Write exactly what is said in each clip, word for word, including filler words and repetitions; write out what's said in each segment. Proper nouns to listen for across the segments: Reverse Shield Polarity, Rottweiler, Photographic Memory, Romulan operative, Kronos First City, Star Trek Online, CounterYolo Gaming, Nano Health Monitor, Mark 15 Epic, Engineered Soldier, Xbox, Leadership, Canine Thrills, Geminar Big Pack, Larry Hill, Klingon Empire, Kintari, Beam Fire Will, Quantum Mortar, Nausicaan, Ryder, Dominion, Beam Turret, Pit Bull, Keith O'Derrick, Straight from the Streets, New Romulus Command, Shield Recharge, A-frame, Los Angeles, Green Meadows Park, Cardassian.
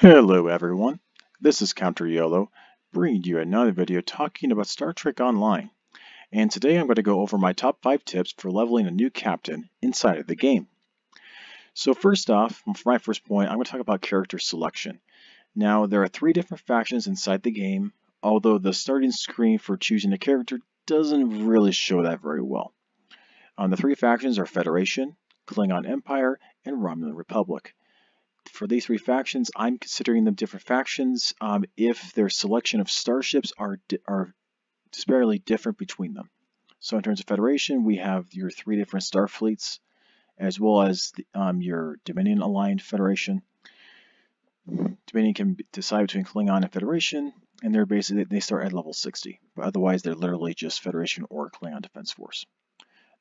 Hello everyone, this is CounterYolo, bringing you another video talking about Star Trek Online, and today I'm going to go over my top five tips for leveling a new captain inside of the game. So first off, for my first point, I'm going to talk about character selection. Now there are three different factions inside the game, although the starting screen for choosing a character doesn't really show that very well. Um, the three factions are Federation, Klingon Empire, and Romulan Republic. For these three factions, I'm considering them different factions um, if their selection of starships are, di are disparately different between them. So in terms of Federation, we have your three different star fleets, as well as the, um, your Dominion-aligned Federation. Dominion can decide between Klingon and Federation, and they're basically, they start at level sixty, but otherwise they're literally just Federation or Klingon Defense Force.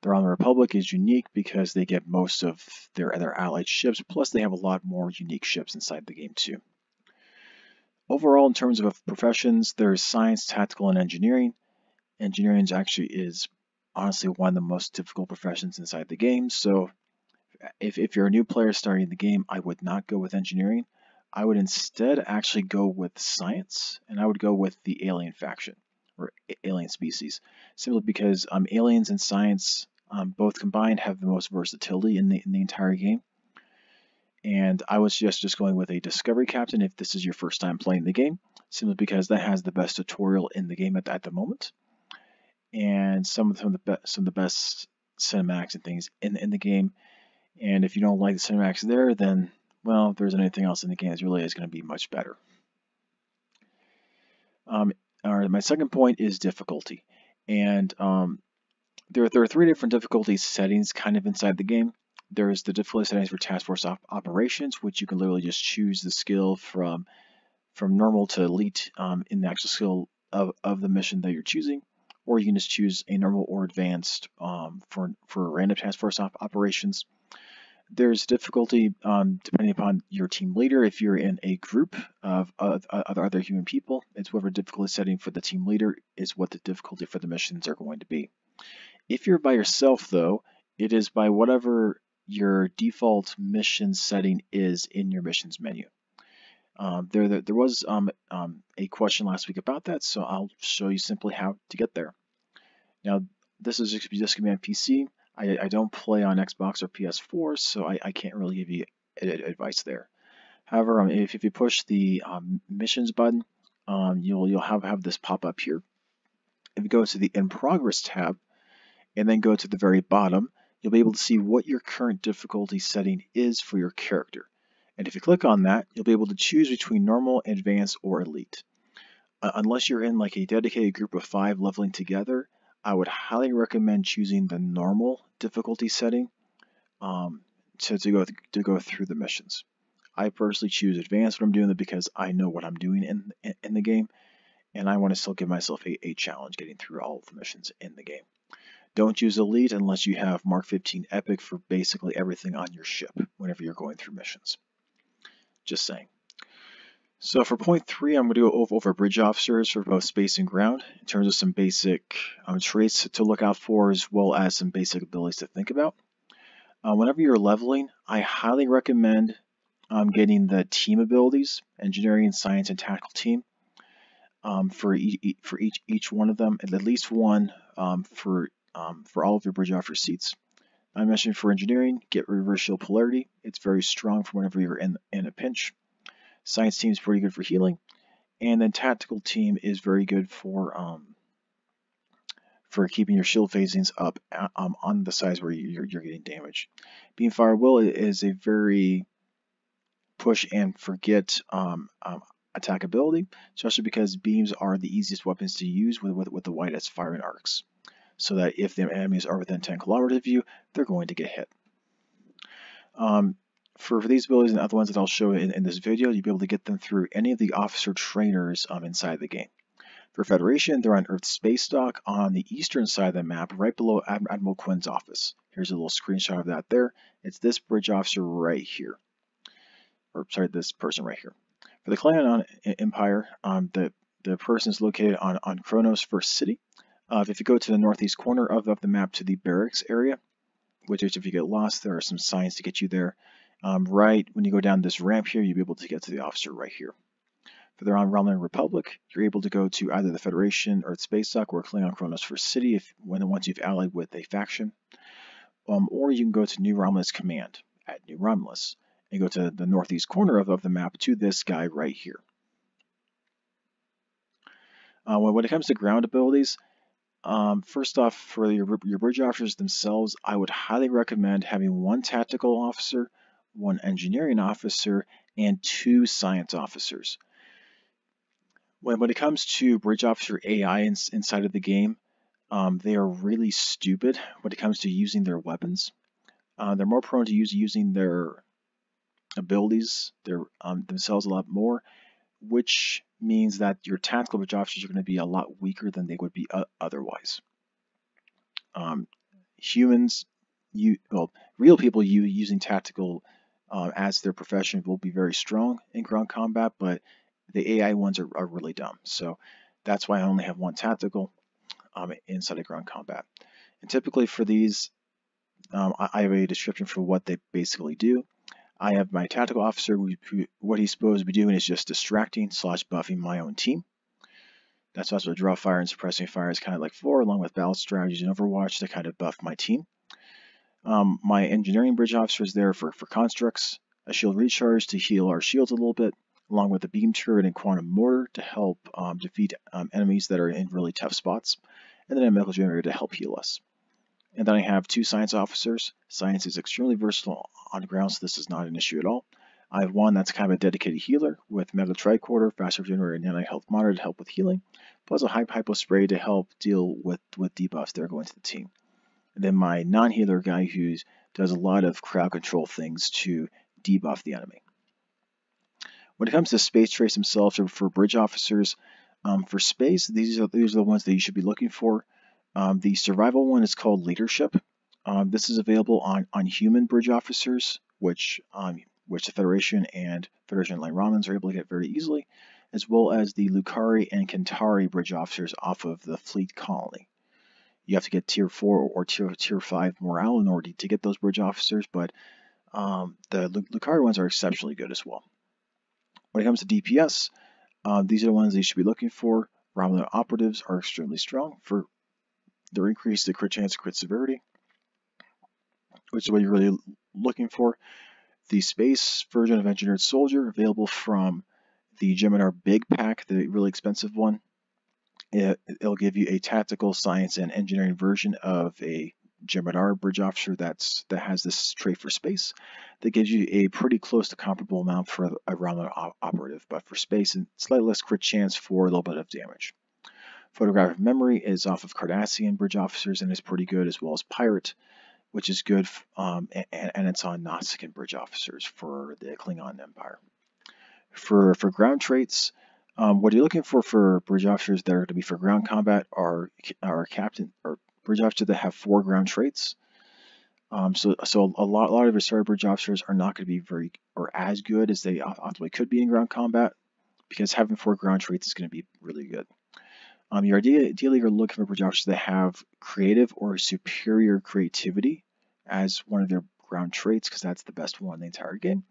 The Romulan Republic is unique because they get most of their other allied ships, plus they have a lot more unique ships inside the game too. Overall, in terms of professions, there's science, tactical, and engineering. Engineering actually is honestly one of the most difficult professions inside the game, so if, if you're a new player starting the game, I would not go with engineering. I would instead actually go with science, and I would go with the alien faction, or alien species, simply because um, aliens and science Um, both combined have the most versatility in the, in the entire game. And I would suggest just going with a Discovery Captain if this is your first time playing the game, simply because that has the best tutorial in the game at, at the moment. And some of, some of, the, be some of the best Cinemax and things in, in the game. And if you don't like the Cinemax there, then, well, if there's anything else in the game that really is going to be much better. Um, all right, my second point is difficulty. And... Um, There are, there are three different difficulty settings kind of inside the game. There's the difficulty settings for Task Force op Operations, which you can literally just choose the skill from from normal to elite um, in the actual skill of, of the mission that you're choosing. Or you can just choose a normal or advanced um, for, for random Task Force op Operations. There's difficulty um, depending upon your team leader. If you're in a group of uh, other, other human people, it's whatever difficulty setting for the team leader is what the difficulty for the missions are going to be. If you're by yourself, though, it is by whatever your default mission setting is in your missions menu. Um, there, there, there was um, um, a question last week about that, so I'll show you simply how to get there. Now, this is just going to be on P C. I, I don't play on Xbox or P S four, so I, I can't really give you advice there. However, um, if, if you push the um, missions button, um, you'll you'll have have this pop up here. If you go to the In Progress tab, and then go to the very bottom, you'll be able to see what your current difficulty setting is for your character. And if you click on that, you'll be able to choose between normal, advanced, or elite. Uh, unless you're in like a dedicated group of five leveling together, I would highly recommend choosing the normal difficulty setting um, to, to, go th to go through the missions. I personally choose advanced when I'm doing it because I know what I'm doing in, in, in the game, and I want to still give myself a, a challenge getting through all of the missions in the game. Don't use Elite unless you have Mark fifteen Epic for basically everything on your ship whenever you're going through missions. Just saying. So for point three, I'm going to go over bridge officers for both space and ground in terms of some basic um, traits to look out for, as well as some basic abilities to think about. Uh, whenever you're leveling, I highly recommend um, getting the team abilities, engineering, science, and tactical team. Um, for e for each each one of them, and at least one um, for um, for all of your bridge officer seats. I mentioned for engineering, get Reverse Shield Polarity. It's very strong for whenever you're in in a pinch. Science team is pretty good for healing, and then tactical team is very good for um, for keeping your shield phasings up um, on the sides where you're you're getting damage. Beam Fire Will is a very push and forget um, um, attack ability, especially because beams are the easiest weapons to use with, with, with the white as firing arcs, so that if the enemies are within ten kilometers of you, they're going to get hit. Um, for, for these abilities and other ones that I'll show in, in this video, you'll be able to get them through any of the officer trainers um, inside the game. For Federation, they're on Earth's space dock on the eastern side of the map, right below Ad- Admiral Quinn's office. Here's a little screenshot of that there. It's this bridge officer right here. Or, sorry, this person right here. For the Klingon Empire, um, the, the person is located on, on Kronos First City. Uh, if you go to the northeast corner of, of the map to the barracks area, which if you get lost, there are some signs to get you there. Um, right when you go down this ramp here, you'll be able to get to the officer right here. Further on Romulan Republic, you're able to go to either the Federation Earth Space Dock or Klingon Kronos First City if when once you've allied with a faction. Um, or you can go to New Romulus Command at New Romulus and go to the northeast corner of, of the map to this guy right here. Uh, when it comes to ground abilities, um, first off, for your, your bridge officers themselves, I would highly recommend having one tactical officer, one engineering officer, and two science officers. When, when it comes to bridge officer A I in, inside of the game, um, they are really stupid when it comes to using their weapons. Uh, they're more prone to use, using their abilities their, um, themselves a lot more, which means that your tactical bridge officers are going to be a lot weaker than they would be uh, otherwise. Um, humans, you well, real people you using tactical uh, as their profession will be very strong in ground combat, but the A I ones are, are really dumb. So that's why I only have one tactical um, inside of ground combat. And typically for these, um, I, I have a description for what they basically do. I have my tactical officer, who, who, what he's supposed to be doing is just distracting slash buffing my own team. That's also what draw fire and suppressing fire is kind of like for, along with battle strategies and Overwatch to kind of buff my team. Um, my engineering bridge officer is there for, for constructs, a shield recharge to heal our shields a little bit, along with the beam turret and quantum mortar to help um, defeat um, enemies that are in really tough spots, and then a medical generator to help heal us. And then I have two science officers. Science is extremely versatile on ground, so this is not an issue at all. I have one that's kind of a dedicated healer with Medical Tricorder, Fast Regenerator, and Nano Health Monitor to help with healing, plus a Hypo Spray to help deal with, with debuffs that are going to the team. And then my non-healer guy who does a lot of crowd control things to debuff the enemy. When it comes to space traits themselves or for bridge officers, um, for space, these are, these are the ones that you should be looking for. Um, the survival one is called Leadership. Um, this is available on, on human bridge officers, which um, which the Federation and Federation Online Romulans are able to get very easily, as well as the Lukari and Kintari bridge officers off of the fleet colony. You have to get tier four or tier tier five morale in order to get those bridge officers, but um, the Lukari ones are exceptionally good as well. When it comes to D P S, um, these are the ones that you should be looking for. Romulan operatives are extremely strong for their increase to crit chance, crit severity, which is what you're really looking for. The space version of Engineered Soldier, available from the Geminar Big Pack, the really expensive one. It, it'll give you a tactical, science, and engineering version of a Geminar bridge officer that's that has this trait for space. That gives you a pretty close to comparable amount for a Romulan op operative, but for space and slightly less crit chance for a little bit of damage. Photographic Memory is off of Cardassian bridge officers and is pretty good, as well as Pirate, which is good, um, and, and it's on Nausicaan bridge officers for the Klingon Empire. For, for ground traits, um, what you're looking for for bridge officers that are to be for ground combat are, are captain or bridge officers that have four ground traits. Um, so so a lot, a lot of your starter bridge officers are not going to be very or as good as they optimally could be in ground combat, because having four ground traits is going to be really good. Um, your idea, ideally, you're looking for bridge officers that have creative or superior creativity as one of their ground traits, because that's the best one in the entire game.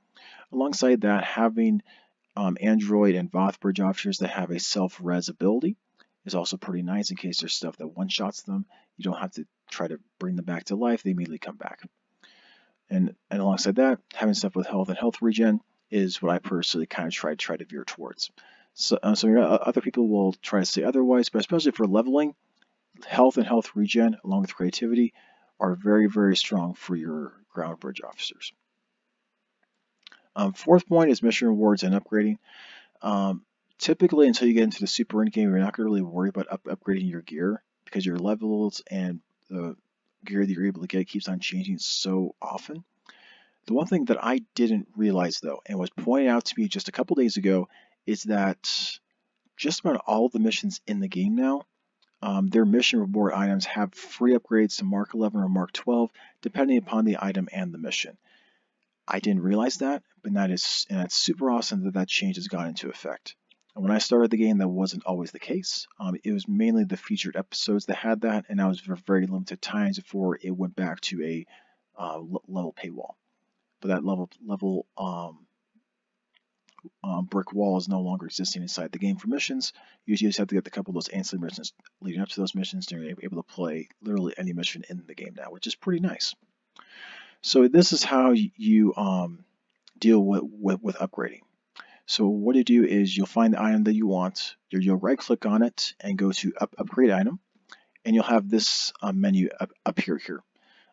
Alongside that, having um, Android and Voth bridge officers that have a self-res ability is also pretty nice in case there's stuff that one-shots them. You don't have to try to bring them back to life. They immediately come back. And, and alongside that, having stuff with health and health regen is what I personally kind of try to try to veer towards. So, uh, so other people will try to say otherwise, but especially for leveling, health and health regen, along with creativity, are very, very strong for your ground bridge officers. Um, fourth point is mission rewards and upgrading. Um, typically, until you get into the super end game, you're not going to really worry about up upgrading your gear, because your levels and the gear that you're able to get keeps on changing so often. The one thing that I didn't realize, though, and was pointed out to me just a couple days ago, is that just about all the missions in the game now, um, their mission reward items have free upgrades to Mark eleven or Mark twelve, depending upon the item and the mission. I didn't realize that, but that is, and it's super awesome that that change has gone into effect. And when I started the game, that wasn't always the case. Um, it was mainly the featured episodes that had that, and that was for very limited times before it went back to a uh, level paywall. but that level level um, um, brick wall is no longer existing inside the game for missions. You just have to get a couple of those ancillary missions leading up to those missions, and you're able to play literally any mission in the game now, which is pretty nice. So this is how you um, deal with, with, with upgrading. So what you do is you'll find the item that you want, you'll right click on it and go to up, upgrade item, and you'll have this uh, menu up, up here. here.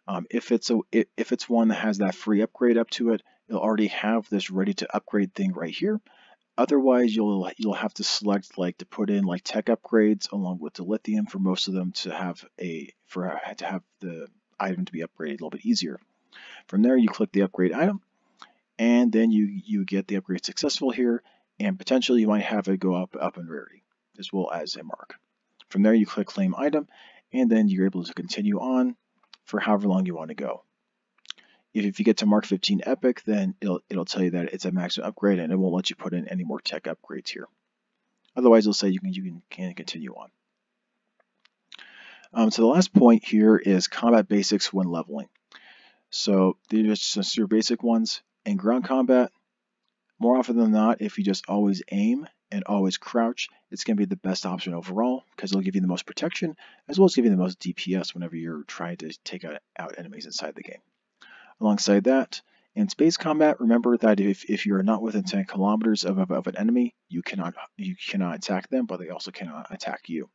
Um, if it's a if it's one that has that free upgrade up to it, you'll already have this ready to upgrade thing right here. Otherwise, you'll you'll have to select like to put in like tech upgrades along with the lithium for most of them to have a for to have the item to be upgraded a little bit easier. From there, you click the upgrade item, and then you you get the upgrade successful here, and potentially you might have it go up up in rarity as well as a mark. From there, you click claim item, and then you're able to continue on for however long you want to go. If, if you get to Mark fifteen Epic, then it'll it'll tell you that it's a maximum upgrade, and it won't let you put in any more tech upgrades here. Otherwise, it'll say you can you can, can continue on. Um, so the last point here is combat basics when leveling. So these are just your basic ones. In ground combat, more often than not, if you just always aim and always crouch, it's going to be the best option overall because it'll give you the most protection as well as give you the most D P S whenever you're trying to take out, out enemies inside the game. Alongside that, in space combat, remember that if, if you are not within ten kilometers of, of, of an enemy, you cannot you cannot attack them, but they also cannot attack you.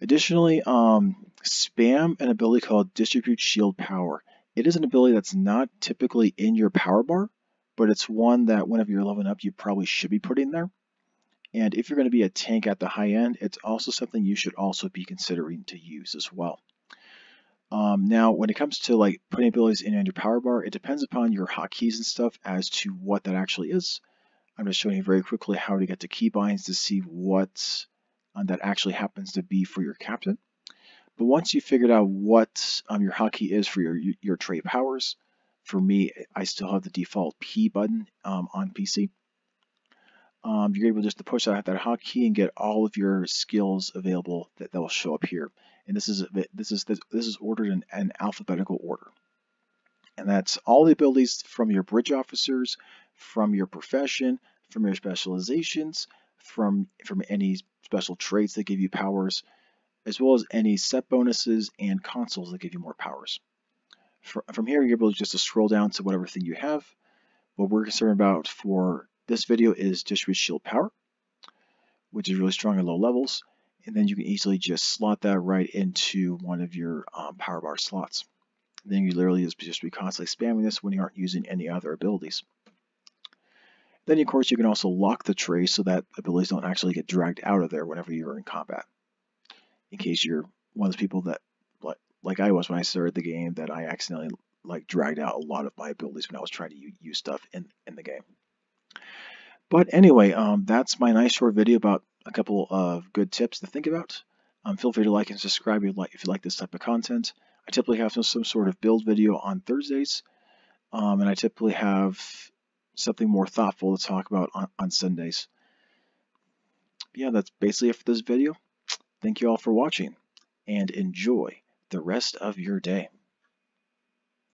Additionally, um, spam an ability called Distribute Shield Power. It is an ability that's not typically in your power bar, but it's one that whenever you're leveling up, you probably should be putting there. And if you're going to be a tank at the high end, it's also something you should also be considering to use as well. Um, now, when it comes to like putting abilities in your power bar, it depends upon your hotkeys and stuff as to what that actually is. I'm just showing you very quickly how to get to keybinds to see what um, that actually happens to be for your captain. But once you figured out what um, your hotkey is for your your trait powers, for me, I still have the default P button um, on P C. Um, you're able just to push out that hotkey and get all of your skills available that, that will show up here. And this is this is this, this is ordered in an alphabetical order. And that's all the abilities from your bridge officers, from your profession, from your specializations, from from any special traits that give you powers, as well as any set bonuses and consoles that give you more powers. From here, you're able to just to scroll down to whatever thing you have. What we're concerned about for this video is Distribute Shield Power, which is really strong at low levels, and then you can easily just slot that right into one of your um, power bar slots. And then you literally just, just be constantly spamming this when you aren't using any other abilities. Then, of course, you can also lock the tray so that abilities don't actually get dragged out of there whenever you're in combat. In case you're one of those people that, like, like I was when I started the game, that I accidentally like dragged out a lot of my abilities when I was trying to use stuff in, in the game. But anyway, um, that's my nice short video about a couple of good tips to think about. Um, feel free to like and subscribe if you like, if you like this type of content. I typically have some, some sort of build video on Thursdays, um, and I typically have something more thoughtful to talk about on, on Sundays. But yeah, that's basically it for this video. Thank you all for watching, and enjoy the rest of your day.